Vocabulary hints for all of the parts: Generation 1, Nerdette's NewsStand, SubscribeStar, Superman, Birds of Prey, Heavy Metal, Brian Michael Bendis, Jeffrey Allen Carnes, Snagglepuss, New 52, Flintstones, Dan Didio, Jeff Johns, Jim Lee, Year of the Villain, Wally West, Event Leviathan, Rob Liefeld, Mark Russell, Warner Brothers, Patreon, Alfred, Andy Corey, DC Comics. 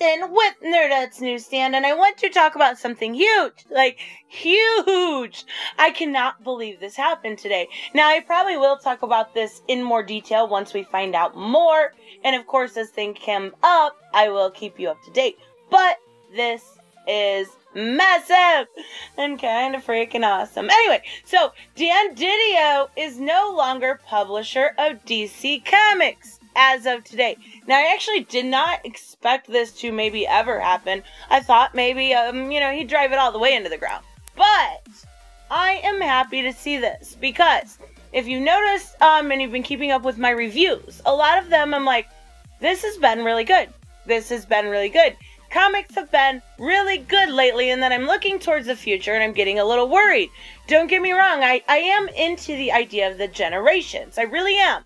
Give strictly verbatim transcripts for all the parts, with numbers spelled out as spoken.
Leviathan with Nerdette's Newsstand, and I want to talk about something huge, like huge. I cannot believe this happened today. Now, I probably will talk about this in more detail once we find out more, and of course, as things come up, I will keep you up to date. But this is massive and kind of freaking awesome. Anyway, so Dan Didio is no longer publisher of D C Comics as of today. Now, I actually did not expect this to maybe ever happen. I thought maybe, um, you know, he'd drive it all the way into the ground. But I am happy to see this because if you notice, um, and you've been keeping up with my reviews, a lot of them I'm like, this has been really good. This has been really good. Comics have been really good lately, and then I'm looking towards the future and I'm getting a little worried. Don't get me wrong, I, I am into the idea of the generations. I really am.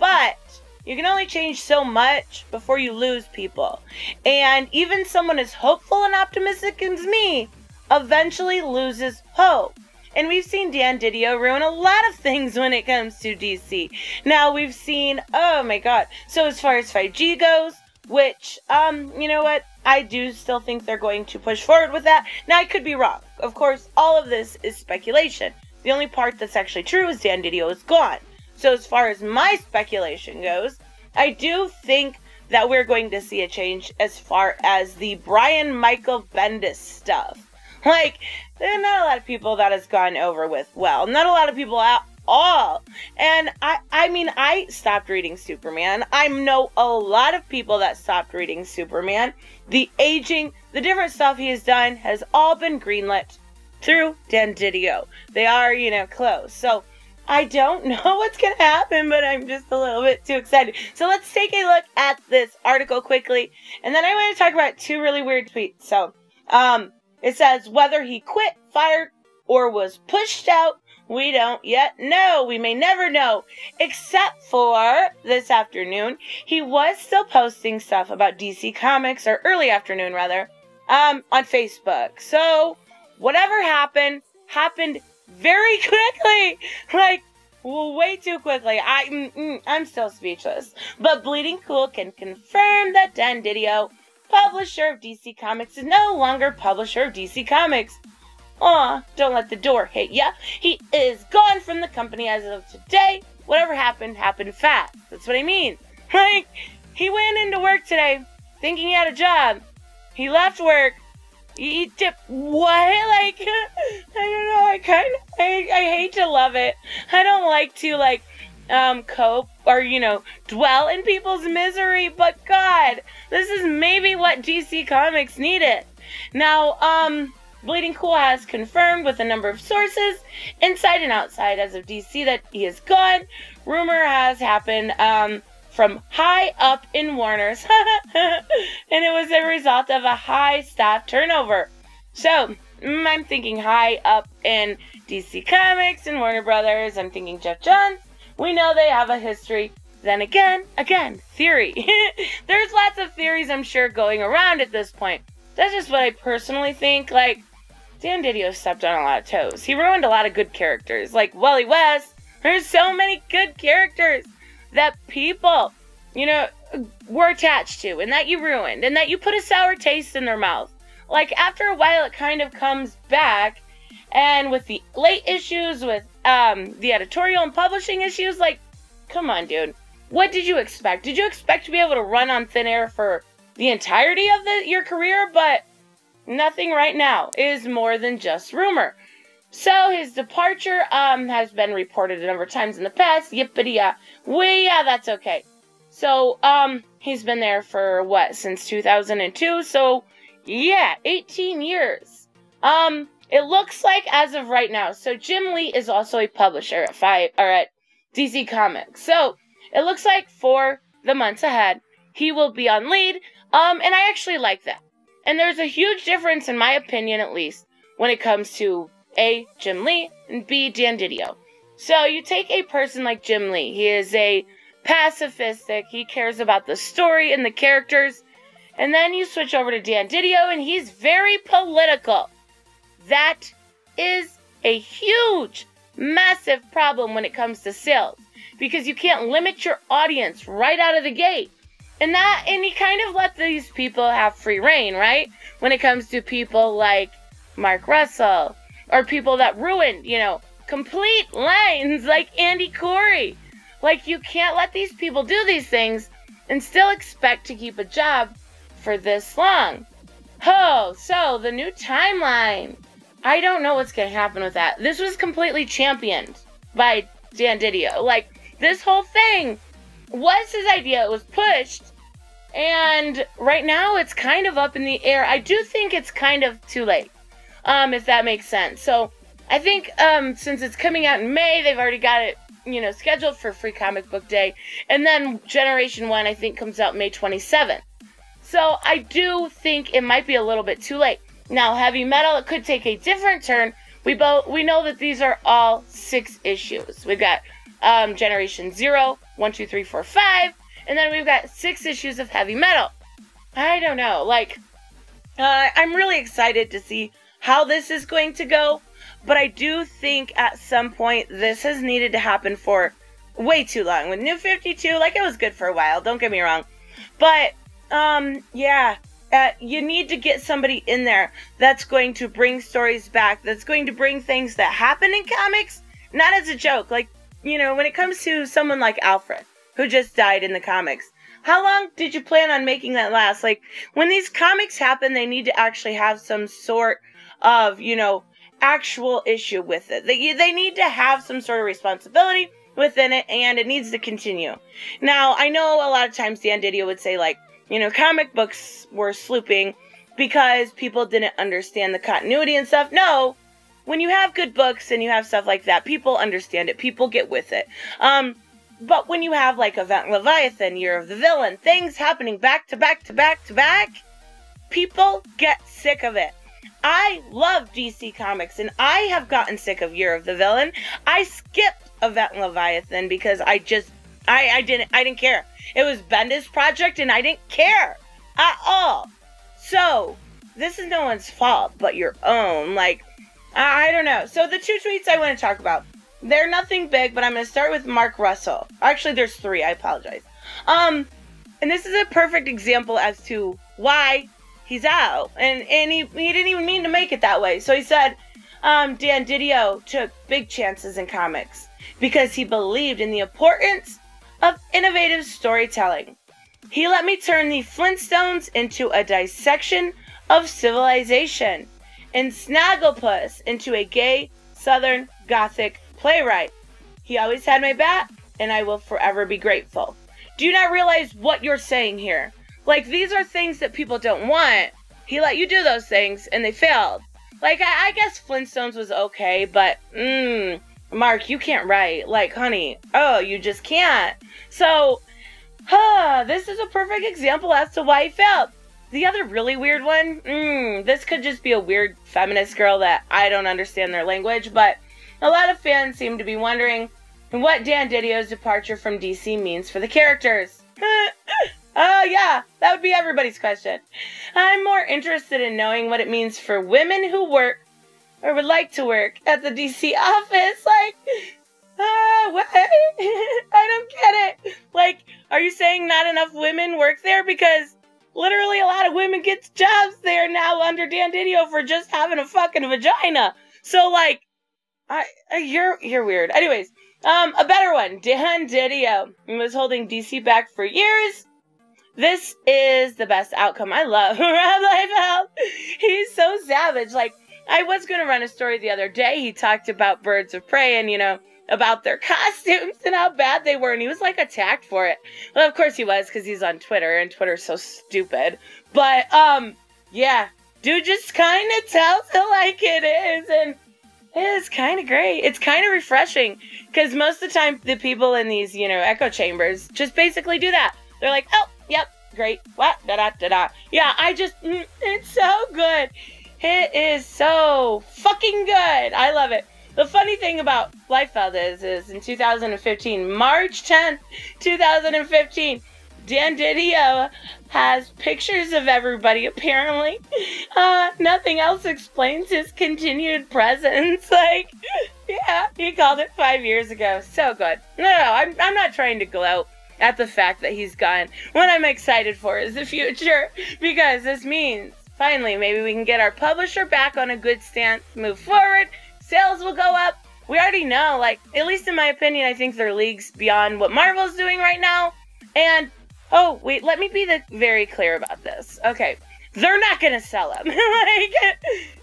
But you can only change so much before you lose people. And even someone as hopeful and optimistic as me eventually loses hope. And we've seen Dan Didio ruin a lot of things when it comes to D C. Now we've seen, oh my god. So as far as five G goes, which, um, you know what? I do still think they're going to push forward with that. Now, I could be wrong. Of course, all of this is speculation. The only part that's actually true is Dan Didio is gone. So as far as my speculation goes, I do think that we're going to see a change as far as the Brian Michael Bendis stuff. Like, there are not a lot of people that has gone over with well. Not a lot of people out all. And I I mean, I stopped reading Superman. I know a lot of people that stopped reading Superman. The aging, the different stuff he has done has all been greenlit through Dan Didio. They are, you know, close. So I don't know what's going to happen, but I'm just a little bit too excited. So let's take a look at this article quickly. And then I want to talk about two really weird tweets. So um, it says, whether he quit, fired, or was pushed out, we don't yet know. We may never know. Except for this afternoon, he was still posting stuff about D C Comics, or early afternoon rather, um, on Facebook. So whatever happened, happened very quickly. Like, way too quickly. I, I'm still speechless. But Bleeding Cool can confirm that Dan Didio, publisher of D C Comics, is no longer publisher of D C Comics. Aw, don't let the door hit ya. He is gone from the company as of today. Whatever happened, happened fast. That's what I mean. Like, he went into work today thinking he had a job. He left work. He dipped. What? Like, I don't know. I kind of, I, I hate to love it. I don't like to, like, um, cope or, you know, dwell in people's misery. But, God, this is maybe what D C Comics needed. Now, um... Bleeding Cool has confirmed with a number of sources, inside and outside as of D C, that he is gone. Rumor has happened um, from high up in Warner's, and it was a result of a high staff turnover. So, mm, I'm thinking high up in D C Comics and Warner Brothers. I'm thinking Jeff Johns. We know they have a history. Then again, again, theory. There's lots of theories, I'm sure, going around at this point. That's just what I personally think. Like, Dan Didio stepped on a lot of toes. He ruined a lot of good characters. Like Wally West. There's so many good characters that people, you know, were attached to. And that you ruined. And that you put a sour taste in their mouth. Like, after a while, it kind of comes back. And with the late issues, with um, the editorial and publishing issues, like, come on, dude. What did you expect? Did you expect to be able to run on thin air for the entirety of the, your career? But nothing right now is more than just rumor. So his departure um, has been reported a number of times in the past. Yippity-yah. We, yeah, that's okay. So um, he's been there for, what, since two thousand two? So, yeah, eighteen years. Um, it looks like as of right now. So Jim Lee is also a publisher at, five, or at D C Comics. So it looks like for the months ahead, he will be on lead. Um, and I actually like that. And there's a huge difference, in my opinion at least, when it comes to A, Jim Lee, and B, Dan Didio. So you take a person like Jim Lee. He is a pacifistic. He cares about the story and the characters. And then you switch over to Dan Didio, and he's very political. That is a huge, massive problem when it comes to sales. Because you can't limit your audience right out of the gate. And that, and he kind of let these people have free reign, right? When it comes to people like Mark Russell, or people that ruined, you know, complete lines like Andy Corey. Like, you can't let these people do these things and still expect to keep a job for this long. Oh, so the new timeline. I don't know what's going to happen with that. This was completely championed by Dan Didio. Like, this whole thing was his idea. It was pushed. And right now it's kind of up in the air. I do think it's kind of too late, um, if that makes sense. So I think um, since it's coming out in May, they've already got it, you know, scheduled for Free Comic Book Day. And then Generation one, I think, comes out May twenty-seventh. So I do think it might be a little bit too late. Now, Heavy Metal, it could take a different turn. We both we know that these are all six issues. We've got um, Generation zero, one, two, three, four, five, and then we've got six issues of Heavy Metal. I don't know. Like, uh, I'm really excited to see how this is going to go, but I do think at some point this has needed to happen for way too long. With New fifty-two, like, it was good for a while, don't get me wrong. But, um, yeah... Uh, you need to get somebody in there that's going to bring stories back, that's going to bring things that happen in comics, not as a joke. Like, you know, when it comes to someone like Alfred, who just died in the comics, how long did you plan on making that last? Like, when these comics happen, they need to actually have some sort of, you know, actual issue with it. They, they need to have some sort of responsibility within it, and it needs to continue. Now, I know a lot of times Dan Didio would say, like, you know, comic books were slooping because people didn't understand the continuity and stuff. No, when you have good books and you have stuff like that, people understand it. People get with it. Um, but when you have, like, Event Leviathan, Year of the Villain, things happening back to back to back to back, people get sick of it. I love D C Comics, and I have gotten sick of Year of the Villain. I skipped Event Leviathan because I just I, I didn't I didn't care. It was Bendis' project, and I didn't care at all. So, this is no one's fault but your own. Like, I, I don't know. So, the two tweets I want to talk about. They're nothing big, but I'm going to start with Mark Russell. Actually, there's three. I apologize. Um, and this is a perfect example as to why he's out. And, and he, he didn't even mean to make it that way. So, he said, um, Dan Didio took big chances in comics because he believed in the importance of innovative storytelling. He let me turn the Flintstones into a dissection of civilization and Snagglepuss into a gay Southern Gothic playwright. He always had my back, and I will forever be grateful. Do you not realize what you're saying here? Like, these are things that people don't want. He let you do those things, and they failed. Like, I, I guess Flintstones was okay, but mmm... Mark, you can't write. Like, honey, oh, you just can't. So, huh, this is a perfect example as to why he failed. The other really weird one, mm, this could just be a weird feminist girl that I don't understand their language, but a lot of fans seem to be wondering what Dan Didio's departure from D C means for the characters. Oh, yeah, that would be everybody's question. I'm more interested in knowing what it means for women who work or would like to work at the D C office. Like, ah, uh, what? I don't get it. Like, are you saying not enough women work there? Because literally a lot of women get jobs there now under Dan Didio for just having a fucking vagina. So, like, I, I you're you're weird. Anyways, um, a better one. Dan Didio was holding D C back for years. This is the best outcome. I love Rob Liefeld. He's so savage. Like, I was going to run a story the other day. He talked about Birds of Prey and, you know, about their costumes and how bad they were. And he was, like, attacked for it. Well, of course he was, because he's on Twitter, and Twitter's so stupid. But, um, yeah, dude just kind of tells it like it is. And it is kind of great. It's kind of refreshing, because most of the time the people in these, you know, echo chambers just basically do that. They're like, oh, yep, great. What? Da-da-da-da. Yeah, I just, mm, it's so good. It is so fucking good. I love it. The funny thing about Liefeld is, is in two thousand fifteen, March tenth, two thousand fifteen, Dan Didio has pictures of everybody, apparently. Uh, nothing else explains his continued presence. Like, yeah, he called it five years ago. So good. No, no, I'm, I'm not trying to gloat. at the fact that he's gone. What I'm excited for is the future, because this means finally maybe we can get our publisher back on a good stance, move forward, sales will go up. We already know, like, at least in my opinion, I think they're leagues beyond what Marvel's doing right now. And, oh, wait, let me be the, very clear about this. Okay, they're not going to sell them. Like,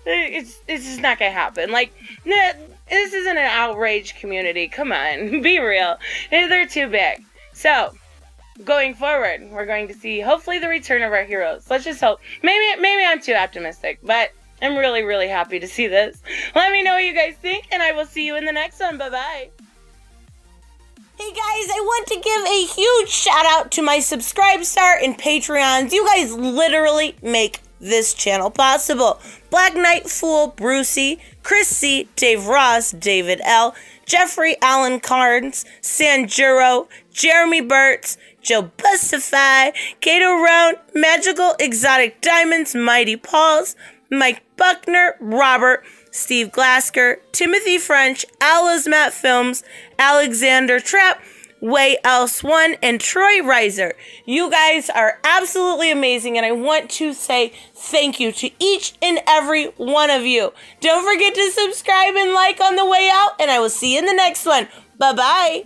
it's, it's just not going to happen. Like, this isn't an outrage community. Come on, be real. They're too big. So, going forward, we're going to see, hopefully, the return of our heroes. Let's just hope. Maybe, maybe I'm too optimistic, but I'm really, really happy to see this. Let me know what you guys think, and I will see you in the next one. Bye-bye. Hey guys, I want to give a huge shout out to my Subscribestar and Patreons. You guys literally make this channel possible. Black Knight Fool, Brucey, Chris C, Dave Ross, David L, Jeffrey Allen Carnes, Sanjuro, Jeremy Burtz, Joe Bustify, Kato Round, Magical Exotic Diamonds, Mighty Paws, Mike Buckner, Robert, Steve Glasker, Timothy French, Alice Matt Films, Alexander Trapp, Way Else One, and Troy Reiser. You guys are absolutely amazing, and I want to say thank you to each and every one of you. Don't forget to subscribe and like on the way out, and I will see you in the next one. Bye-bye.